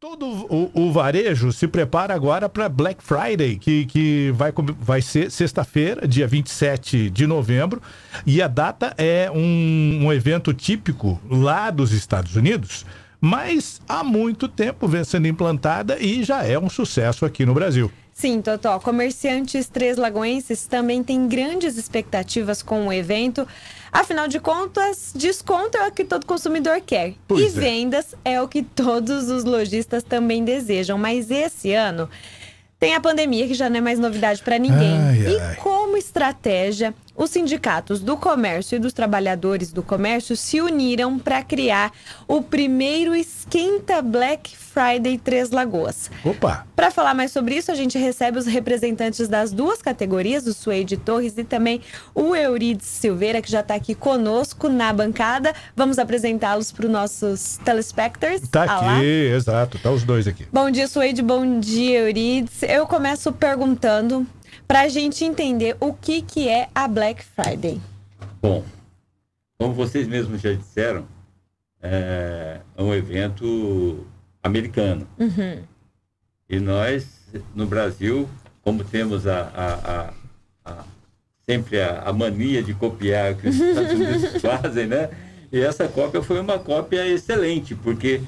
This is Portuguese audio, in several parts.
Todo o varejo se prepara agora para Black Friday, que vai ser sexta-feira, dia 27 de novembro. E a data é um evento típico lá dos Estados Unidos, mas há muito tempo vem sendo implantada e já é um sucesso aqui no Brasil. Sim, Totó. Comerciantes três-lagoenses também têm grandes expectativas com o evento. Afinal de contas, desconto é o que todo consumidor quer. Pois é. Vendas é o que todos os lojistas também desejam. Mas esse ano tem a pandemia, que já não é mais novidade para ninguém. E como estratégia, os sindicatos do comércio e dos trabalhadores do comércio se uniram para criar o primeiro Esquenta Black Friday Três Lagoas. Opa! Para falar mais sobre isso, a gente recebe os representantes das duas categorias, o Suede Torres e também o Eurides Silveira, que já está aqui conosco na bancada. Vamos apresentá-los para os nossos telespectadores. Tá aqui, olá. Exato. Tá os dois aqui. Bom dia, Suede. Bom dia, Eurides. Eu começo perguntando para a gente entender o que é a Black Friday. Bom, como vocês mesmos já disseram, é um evento americano. Uhum. E nós, no Brasil, como temos sempre a mania de copiar o que os Estados Unidos fazem, né? E essa cópia foi uma cópia excelente, porque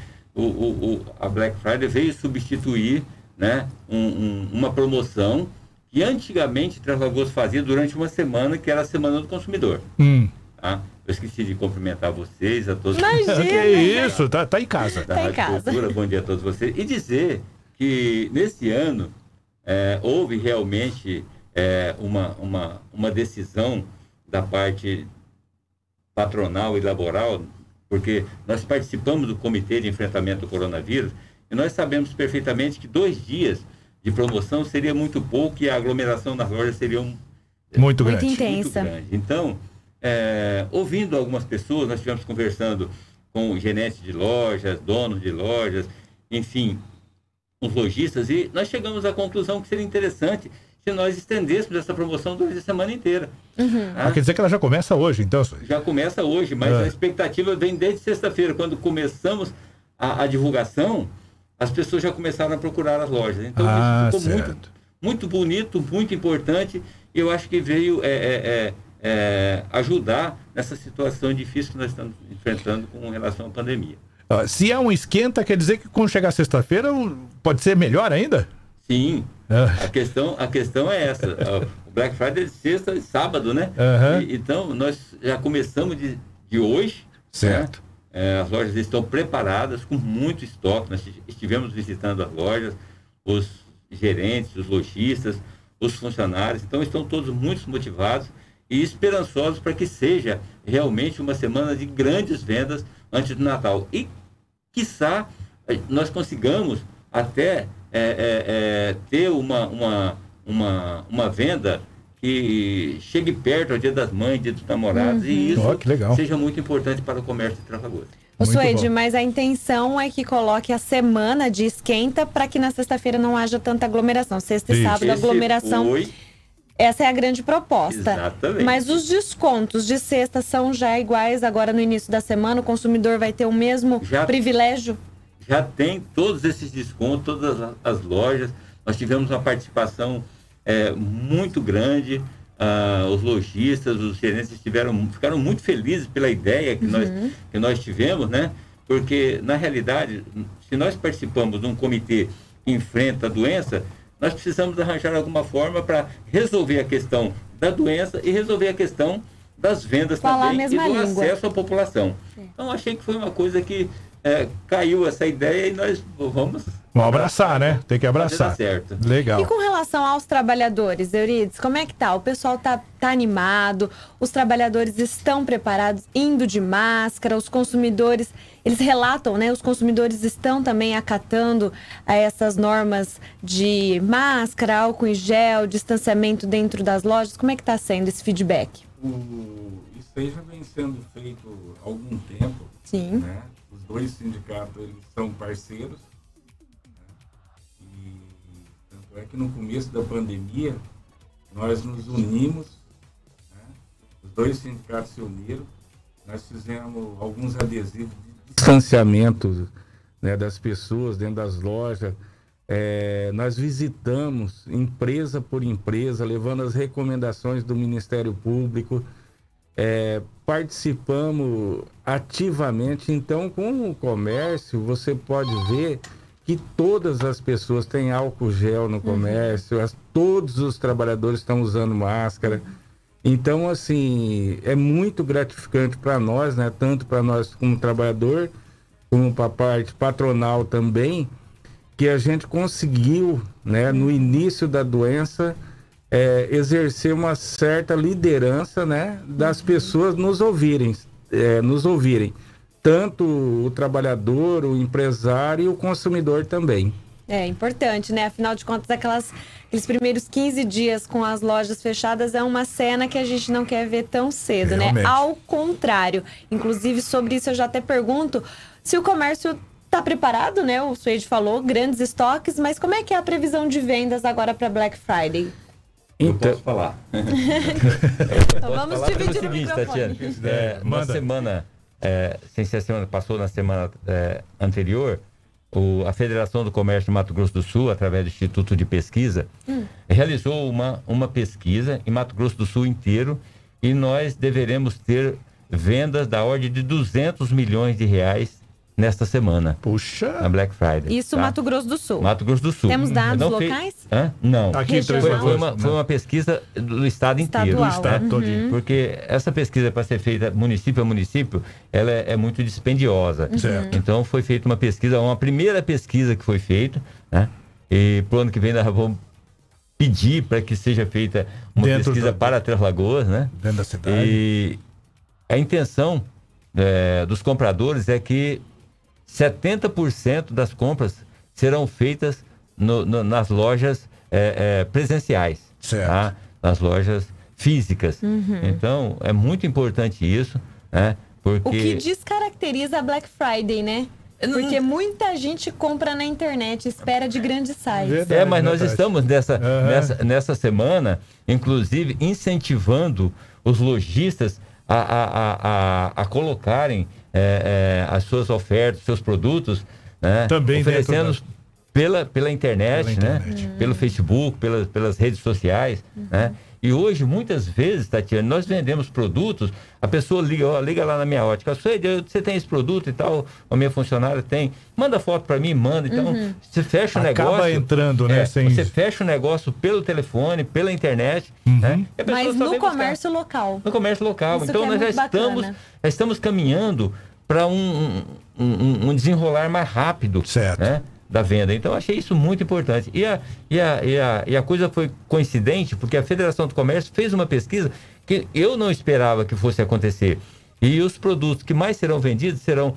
a Black Friday veio substituir, né, uma promoção que antigamente Três Lagoas fazia durante uma semana, que era a Semana do Consumidor. Tá? Eu esqueci de cumprimentar vocês, a todos. Imagina, que é isso, tá em casa. Tá em casa. Cultura, bom dia a todos vocês. E dizer que nesse ano houve realmente uma decisão da parte patronal e laboral, porque nós participamos do Comitê de Enfrentamento do Coronavírus e nós sabemos perfeitamente que 2 dias de promoção seria muito pouco e a aglomeração nas lojas seria muito grande. Muito intensa. Muito grande. Então, ouvindo algumas pessoas, nós estivemos conversando com gerentes de lojas, donos de lojas, enfim, os lojistas, e nós chegamos à conclusão que seria interessante se nós estendêssemos essa promoção durante a semana inteira. Uhum. Tá? Quer dizer que ela já começa hoje, então? Já começa hoje, mas a expectativa vem desde sexta-feira, quando começamos a divulgação. As pessoas já começaram a procurar as lojas. Então, isso ficou muito bonito, muito importante. E eu acho que veio ajudar nessa situação difícil que nós estamos enfrentando com relação à pandemia. Se é um esquenta, quer dizer que quando chegar sexta-feira pode ser melhor ainda? Sim. A questão é essa. O Black Friday é sexta e sábado, né? Uhum. Então, nós já começamos de hoje. Certo. Né? As lojas estão preparadas, com muito estoque. Nós estivemos visitando as lojas, os gerentes, os lojistas, os funcionários. Então, estão todos muito motivados e esperançosos para que seja realmente uma semana de grandes vendas antes do Natal. E, quiçá, nós consigamos até ter uma venda que chegue perto ao Dia das Mães, Dia dos Namorados, e isso seja muito importante para o comércio de Três Lagoas. O Suede, mas a intenção é que coloque a semana de esquenta para que na sexta-feira não haja tanta aglomeração. Sexta e sábado, aglomeração. Essa é a grande proposta. Exatamente. Mas os descontos de sexta são já iguais agora no início da semana? O consumidor vai ter o mesmo privilégio? Já tem todos esses descontos, todas as lojas. Nós tivemos uma participação muito grande, os lojistas, os gerentes ficaram muito felizes pela ideia que, nós tivemos, né? Porque, na realidade, se nós participamos de um comitê que enfrenta a doença, nós precisamos arranjar alguma forma para resolver a questão da doença e resolver a questão das vendas também e do acesso à população. Então, achei que foi uma coisa que caiu essa ideia e nós vamos... Vamos abraçar, né? Tem que abraçar. Certo. Legal. E com relação aos trabalhadores, Eurides, como é que tá? O pessoal tá animado, os trabalhadores estão preparados, indo de máscara, os consumidores, eles relatam, né? Os consumidores estão também acatando essas normas de máscara, álcool em gel, distanciamento dentro das lojas. Como é que tá sendo esse feedback? Isso aí já vem sendo feito há algum tempo. Sim. Né? Os dois sindicatos, eles são parceiros. É que no começo da pandemia nós nos unimos, né? Os dois sindicatos se uniram, nós fizemos alguns adesivos de distanciamento né, das pessoas dentro das lojas. Nós visitamos empresa por empresa, levando as recomendações do Ministério Público, participamos ativamente. Então, com o comércio, você pode ver que todas as pessoas têm álcool gel no comércio, todos os trabalhadores estão usando máscara. Então, assim, é muito gratificante para nós, né? Tanto para nós como trabalhador, como para a parte patronal também, que a gente conseguiu, né, no início da doença, exercer uma certa liderança, né, das pessoas nos ouvirem, tanto o trabalhador, o empresário e o consumidor também. É importante, né? Afinal de contas, aqueles primeiros 15 dias com as lojas fechadas é uma cena que a gente não quer ver tão cedo, realmente, né? Ao contrário. Inclusive, sobre isso eu já até pergunto se o comércio está preparado, né? O Suede falou, grandes estoques, mas como é que é a previsão de vendas agora para Black Friday? Então... Eu posso falar. Então vamos dividir o microfone. Uma semana, sem ser a semana, passou na semana anterior... A Federação do Comércio do Mato Grosso do Sul, através do Instituto de Pesquisa, realizou uma pesquisa em Mato Grosso do Sul inteiro, e nós deveremos ter vendas da ordem de 200 milhões de reais nesta semana. Puxa! Na Black Friday. Isso, tá? Mato Grosso do Sul. Mato Grosso do Sul. Temos dados locais? Não. Aqui em Três Lagoas. Foi uma pesquisa do estado inteiro. Do estado todo. Porque essa pesquisa, para ser feita município a município, ela é muito dispendiosa. Certo. Então, foi feita uma pesquisa, uma primeira pesquisa que foi feita, né? E pro ano que vem nós vamos pedir para que seja feita uma pesquisa para Três Lagoas, né? Dentro da cidade. E a intenção dos compradores é que 70% das compras serão feitas nas lojas presenciais, certo, tá? Nas lojas físicas. Então, é muito importante isso, né? Porque... O que descaracteriza a Black Friday, né? Porque muita gente compra na internet, espera de grandes sites. Verdade, mas nós estamos nessa semana, inclusive, incentivando os lojistas a colocarem as suas ofertas, seus produtos, né? Também oferecendo pela internet, né? Pelo Facebook, pelas redes sociais, né? E hoje, muitas vezes, Tatiana, nós vendemos produtos, a pessoa liga lá na minha ótica, você tem esse produto e tal, a minha funcionária tem, manda foto para mim, então você fecha o negócio. Acaba entrando, né? Você fecha o negócio pelo telefone, pela internet, né? Mas no comércio local. No comércio local. Isso, então nós já estamos caminhando para um desenrolar mais rápido, certo, né, da venda. Então, achei isso muito importante. E a coisa foi coincidente, porque a Federação do Comércio fez uma pesquisa que eu não esperava que fosse acontecer. E os produtos que mais serão vendidos serão,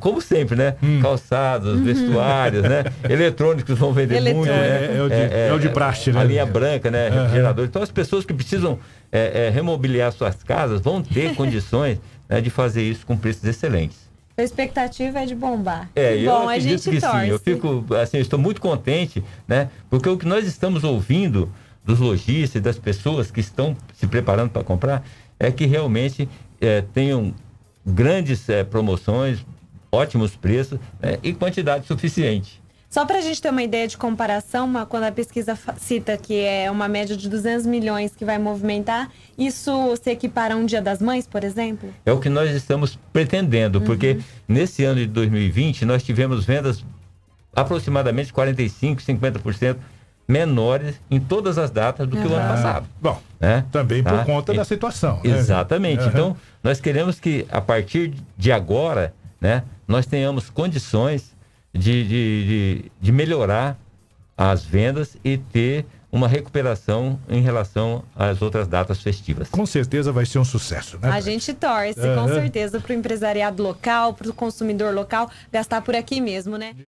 como sempre, né? Calçados, vestuários, né? Eletrônicos vão vender muito, né? É o de praxe, né? A linha branca, né? Refrigerador. Então, as pessoas que precisam remobiliar suas casas vão ter condições, né, de fazer isso com preços excelentes. A expectativa é de bombar. Bom, a gente torce. Sim, eu estou muito contente, né? Porque o que nós estamos ouvindo dos lojistas e das pessoas que estão se preparando para comprar é que realmente tenham grandes promoções, ótimos preços, né, e quantidade suficiente. Só para a gente ter uma ideia de comparação, quando a pesquisa cita que é uma média de 200 milhões que vai movimentar, isso se equipara a um Dia das Mães, por exemplo? É o que nós estamos pretendendo, porque nesse ano de 2020 nós tivemos vendas aproximadamente 45%, 50% menores em todas as datas do que o ano passado. Bom, né? Também por conta da situação. Exatamente. Então, nós queremos que a partir de agora, né, nós tenhamos condições de melhorar as vendas e ter uma recuperação em relação às outras datas festivas. Com certeza vai ser um sucesso, né? A gente torce, com certeza, para o empresariado local, para o consumidor local, gastar por aqui mesmo, né?